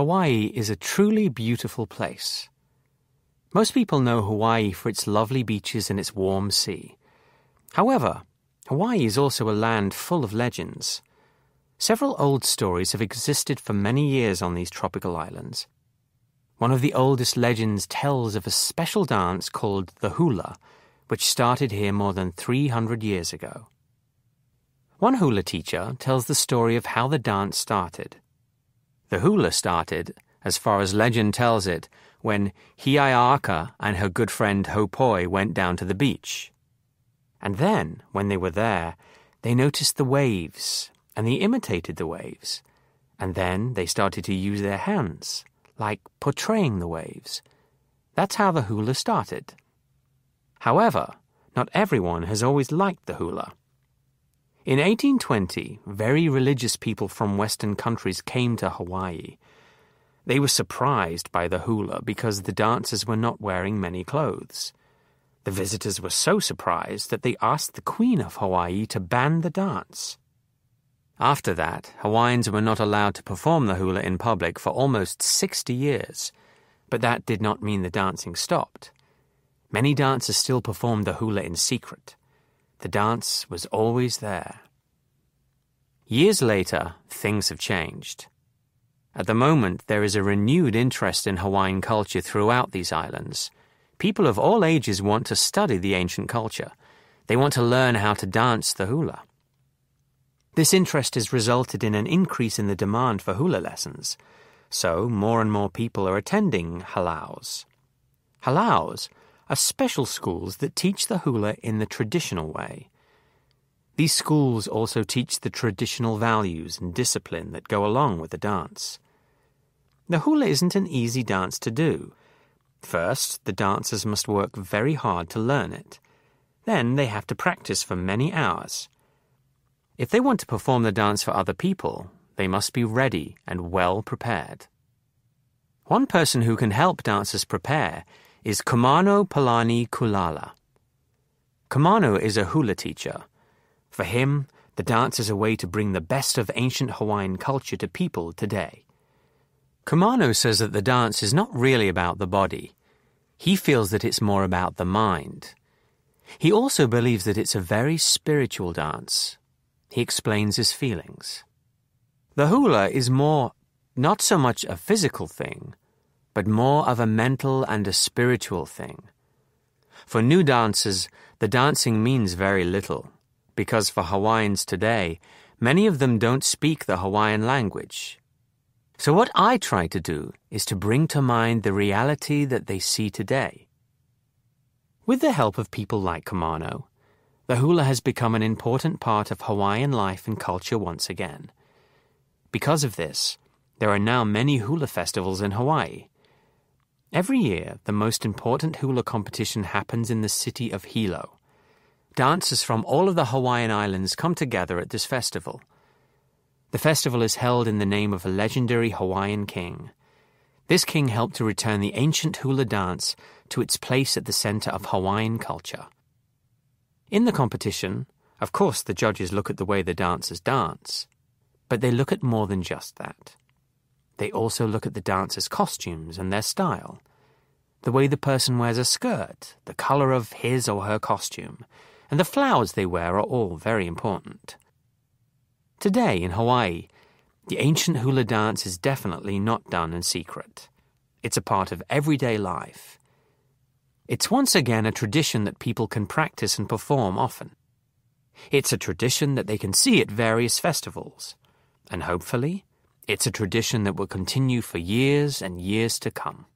Hawaii is a truly beautiful place. Most people know Hawaii for its lovely beaches and its warm sea. However, Hawaii is also a land full of legends. Several old stories have existed for many years on these tropical islands. One of the oldest legends tells of a special dance called the hula, which started here more than 300 years ago. One hula teacher tells the story of how the dance started. The hula started, as far as legend tells it, when Hi'iaka and her good friend Hōpoe went down to the beach. And then, when they were there, they noticed the waves, and they imitated the waves. And then they started to use their hands, like portraying the waves. That's how the hula started. However, not everyone has always liked the hula. In 1820, very religious people from Western countries came to Hawaii. They were surprised by the hula because the dancers were not wearing many clothes. The visitors were so surprised that they asked the Queen of Hawaii to ban the dance. After that, Hawaiians were not allowed to perform the hula in public for almost 60 years, but that did not mean the dancing stopped. Many dancers still performed the hula in secret. The dance was always there. Years later, things have changed. At the moment, there is a renewed interest in Hawaiian culture throughout these islands. People of all ages want to study the ancient culture. They want to learn how to dance the hula. This interest has resulted in an increase in the demand for hula lessons, so more and more people are attending halaus. Halaus are special schools that teach the hula in the traditional way. These schools also teach the traditional values and discipline that go along with the dance. The hula isn't an easy dance to do. First, the dancers must work very hard to learn it. Then they have to practice for many hours. If they want to perform the dance for other people, they must be ready and well prepared. One person who can help dancers prepare is Kumano Palani Kulala. Kumano is a hula teacher. For him, the dance is a way to bring the best of ancient Hawaiian culture to people today. Kumano says that the dance is not really about the body. He feels that it's more about the mind. He also believes that it's a very spiritual dance. He explains his feelings. The hula is more, not so much a physical thing, but more of a mental and a spiritual thing. For new dancers, the dancing means very little, because for Hawaiians today, many of them don't speak the Hawaiian language. So what I try to do is to bring to mind the reality that they see today. With the help of people like Kumano, the hula has become an important part of Hawaiian life and culture once again. Because of this, there are now many hula festivals in Hawaii. Every year, the most important hula competition happens in the city of Hilo. Dancers from all of the Hawaiian islands come together at this festival. The festival is held in the name of a legendary Hawaiian king. This king helped to return the ancient hula dance to its place at the center of Hawaiian culture. In the competition, of course, the judges look at the way the dancers dance, but they look at more than just that. They also look at the dancers' costumes and their style, the way the person wears a skirt, the color of his or her costume, and the flowers they wear are all very important. Today in Hawaii, the ancient hula dance is definitely not done in secret. It's a part of everyday life. It's once again a tradition that people can practice and perform often. It's a tradition that they can see at various festivals, and hopefully, it's a tradition that will continue for years and years to come.